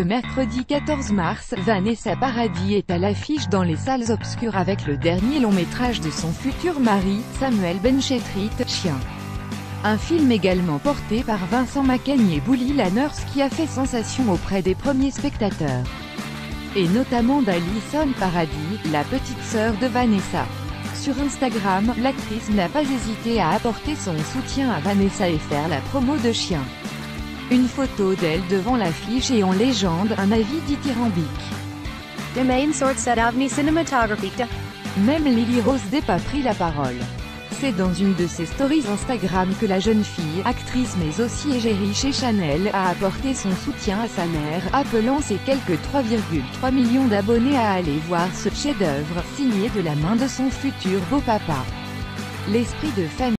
Ce mercredi 14 mars, Vanessa Paradis est à l'affiche dans les salles obscures avec le dernier long métrage de son futur mari, Samuel Benchetrit, Chien. Un film également porté par Vincent Macaigne et Bouli Lanners qui a fait sensation auprès des premiers spectateurs. Et notamment d'Alison Paradis, la petite sœur de Vanessa. Sur Instagram, l'actrice n'a pas hésité à apporter son soutien à Vanessa et faire la promo de Chien. Une photo d'elle devant l'affiche et en légende, un avis dithyrambique. Même Lily-Rose n'a pas pris la parole. C'est dans une de ses stories Instagram que la jeune fille, actrice mais aussi égérie chez Chanel, a apporté son soutien à sa mère, appelant ses quelques 3,3 millions d'abonnés à aller voir ce chef-d'œuvre, signé de la main de son futur beau-papa. L'esprit de famille.